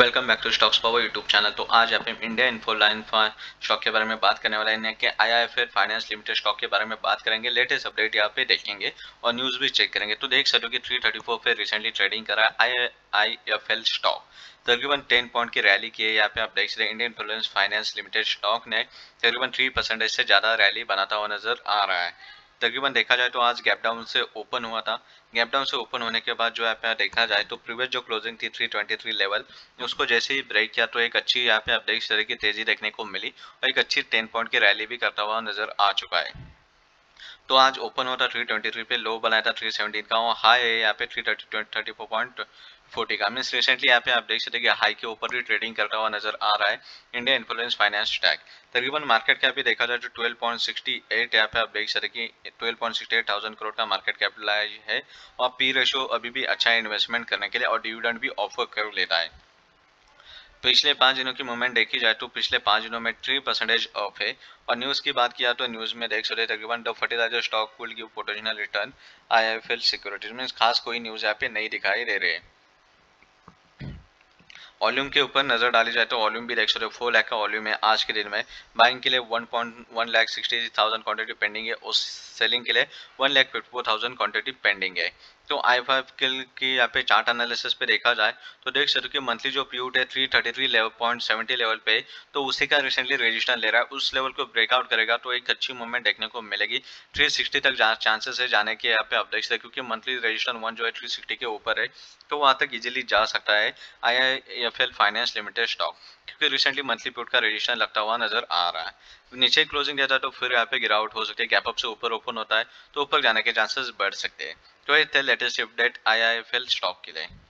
Welcome back to stocks power YouTube channel. तो आज आप इंडिया इन्फोलाइन स्टॉक के बारे में बात करने वाले हैं कि IIFL फाइनेंस लिमिटेड स्टॉक के बारे में बात करेंगे, लेटेस्ट अपडेट यहाँ पे देखेंगे और न्यूज़ भी चेक करेंगे। तो देख सकते हो कि 334 पे रिसेंटली ट्रेडिंग करा IIFL स्टॉक, तकरीबन 10 पॉइंट की रैली की है। यहाँ पे आप देख सकते हैं Indian Infoline finance limited stock ने तकरीबन 3% से ज़्यादा रैली बनाता हुआ नजर आ रहा है। तकरीबन देखा जाए तो आज गैप डाउन से ओपन हुआ था, गैप डाउन से ओपन होने के बाद जो यहाँ पे देखा जाए तो प्रीवियस जो क्लोजिंग थी 323 लेवल, उसको जैसे ही ब्रेक किया तो एक अच्छी यहाँ पे अपडेट तरह की तेजी देखने को मिली और एक अच्छी 10 पॉइंट की रैली भी करता हुआ नजर आ चुका है। तो आज ओपन होता 323 पे, लो बनाया था 317 का और हाई है यहाँ पे 334.40 का। मीन्स रिसेंटली यहाँ पे आप देख सकते हैं कि हाई के ऊपर भी ट्रेडिंग करता हुआ नजर आ रहा है इंडिया इन्फ्लुएंस फाइनेंस स्टॉक। तकरीबन मार्केट कैप भी देखा जाए तो 12.68 यहाँ पे आप देख सकते हैं कि 12,68,000 करोड़ का मार्केट कैपिटलाइज है और पी रेशो अभी भी अच्छा है इन्वेस्टमेंट करने के लिए और डिविडेंड भी ऑफर कर लेता है। पिछले 5 दिनों की मूवमेंट देखी जाए तो पिछले 5 दिनों में 3% ऑफ है। और न्यूज़ की बात किया तो न्यूज़ में देख सकते तकरीबन the fertilizer stock will give potential return IIFL securities. Means खास कोई न्यूज़ यहाँ पे नहीं दिखाई दे रही है। वॉल्यूम के ऊपर नजर डाली जाए तो वॉल्यूम भी देख सकते 4 लाख का वॉल्यूम है आज के दिन में। बाइंग के लिए 1,60,000 क्वांटिटी पेंडिंग है और सेलिंग के लिए 1,54,000 क्वांटिटी पेंडिंग है। तो IIFL की यहाँ पे चार्ट एनालिसिस पे देखा जाए तो देख सकते हो कि मंथली जो प्यूट है 333.70 लेवल पे, तो उसी का रिसेंटली रजिस्टर ले रहा है। उस लेवल को ब्रेकआउट करेगा तो एक अच्छी मूवमेंट देखने को मिलेगी। 360 तक चांसेस है जाने के यहाँ पे आप देख सकते हैं, क्योंकि मंथली रजिस्टर 1 जो है 360 के ऊपर है, तो वहाँ तक इजिली जा सकता है IIFL फाइनेंस लिमिटेड स्टॉक, क्योंकि रिसेंटली मंथली प्यूट का रजिस्टर लगता हुआ नजर आ रहा है। नीचे क्लोजिंग देता है तो फिर यहाँ पे गिरावट हो सकती है। गैप अप से ऊपर ओपन होता है तो ऊपर जाने के चांसेस बढ़ सकते हैं। तो ये थे लेटेस्ट अपडेट IIFL स्टॉक के लिए।